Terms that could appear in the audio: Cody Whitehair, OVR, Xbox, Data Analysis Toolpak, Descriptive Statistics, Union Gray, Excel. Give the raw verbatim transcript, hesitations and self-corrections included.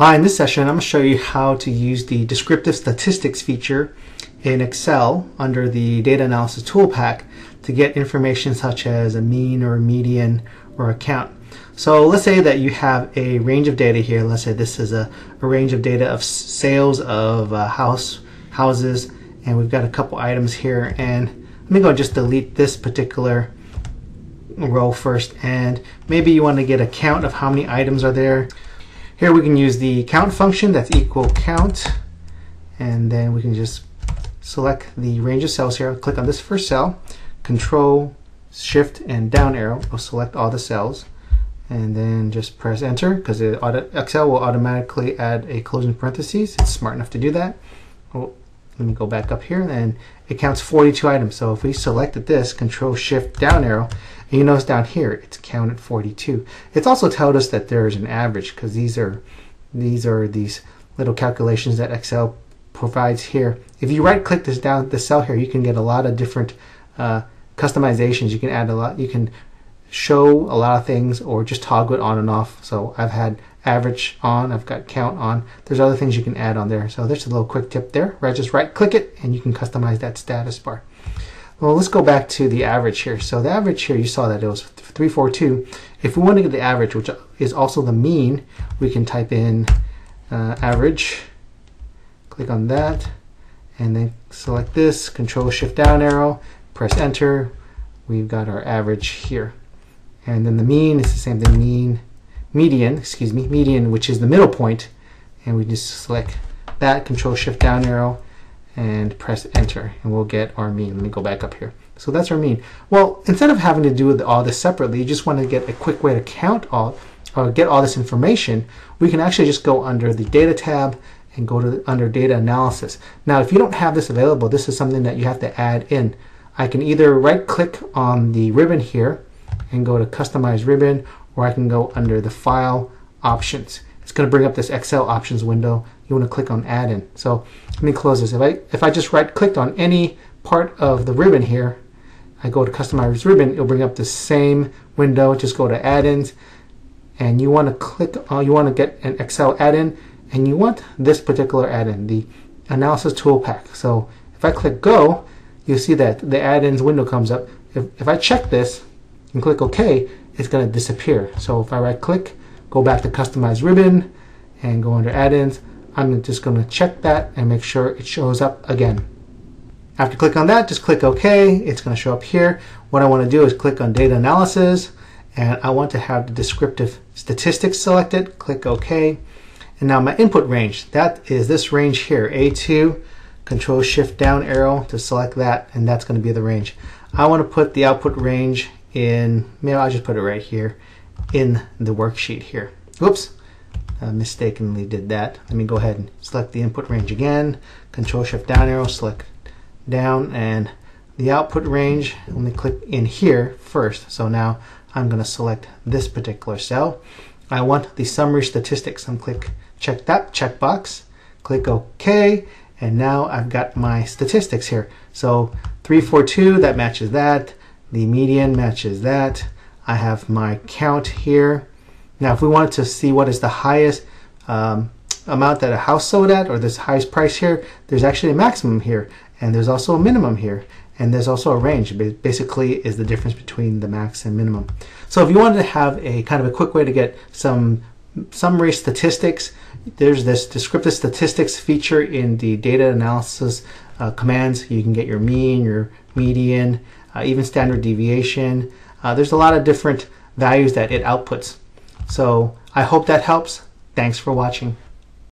Hi, in this session I'm going to show you how to use the Descriptive Statistics feature in Excel under the Data Analysis Toolpak to get information such as a mean or a median or a count. So let's say that you have a range of data here. Let's say this is a, a range of data of sales of uh, house houses, and we've got a couple items here, and let me go and just delete this particular row first. And maybe you want to get a count of how many items are there. Here we can use the count function, that's equal count, and then we can just select the range of cells here. Click on this first cell, control, shift, and down arrow will select all the cells, and then just press enter because Excel will automatically add a closing parentheses. It's smart enough to do that. Oh, let me go back up here, and it counts forty-two items. So if we selected this, control, shift, down arrow, and you notice down here it's counted forty-two. It's also told us that there's an average because these are these are these little calculations that Excel provides here. If you right click this down the cell here, you can get a lot of different uh, customizations. You can add a lot, you can show a lot of things, or just toggle it on and off. So I've had average on, I've got count on. There's other things you can add on there. So there's a little quick tip there, right? Just right click it and you can customize that status bar. Well, let's go back to the average here. So the average here, you saw that it was three four two. If we want to get the average, which is also the mean, we can type in uh, average, click on that, and then select this, control shift down arrow, press enter. We've got our average here. And then the mean is the same thing, mean, median, excuse me, median, which is the middle point. And we just select that, control shift down arrow, and press enter, and we'll get our mean. Let me go back up here. So that's our mean. Well, instead of having to do all this separately, you just want to get a quick way to count all, or get all this information, we can actually just go under the data tab and go to the, under data analysis. Now, if you don't have this available, this is something that you have to add in. I can either right click on the ribbon here and go to customize ribbon, or I can go under the file options. It's going to bring up this Excel options window. You want to click on add in. So let me close this. If I, if I just right clicked on any part of the ribbon here, I go to customize ribbon, it'll bring up the same window. Just go to add ins, and you want to click on, you want to get an Excel add in, and you want this particular add in, the analysis tool pack. So if I click go, you'll see that the add ins window comes up. If, if I check this and click OK, it's going to disappear. So if I right click, go back to customize ribbon and go under add-ins, I'm just going to check that and make sure it shows up again. After click on that, just click OK. It's going to show up here. What I want to do is click on data analysis, and I want to have the descriptive statistics selected. Click OK. And now my input range, that is this range here, A two, control shift down arrow to select that, and that's going to be the range. I want to put the output range in, maybe I'll just put it right here in the worksheet here. Whoops, I mistakenly did that. Let me go ahead and select the input range again, control shift down arrow, select down, and the output range, let me click in here first. So now I'm going to select this particular cell. I want the summary statistics. I'm click check that checkbox, click OK, and now I've got my statistics here. So three four two, that matches that, the median matches that. I have my count here. Now if we wanted to see what is the highest um, amount that a house sold at, or this highest price here, there's actually a maximum here, and there's also a minimum here, and there's also a range. Basically is the difference between the max and minimum. So if you wanted to have a kind of a quick way to get some summary statistics, there's this descriptive statistics feature in the data analysis uh, commands. You can get your mean, your median, uh, even standard deviation. Uh, there's a lot of different values that it outputs. So I hope that helps. Thanks for watching.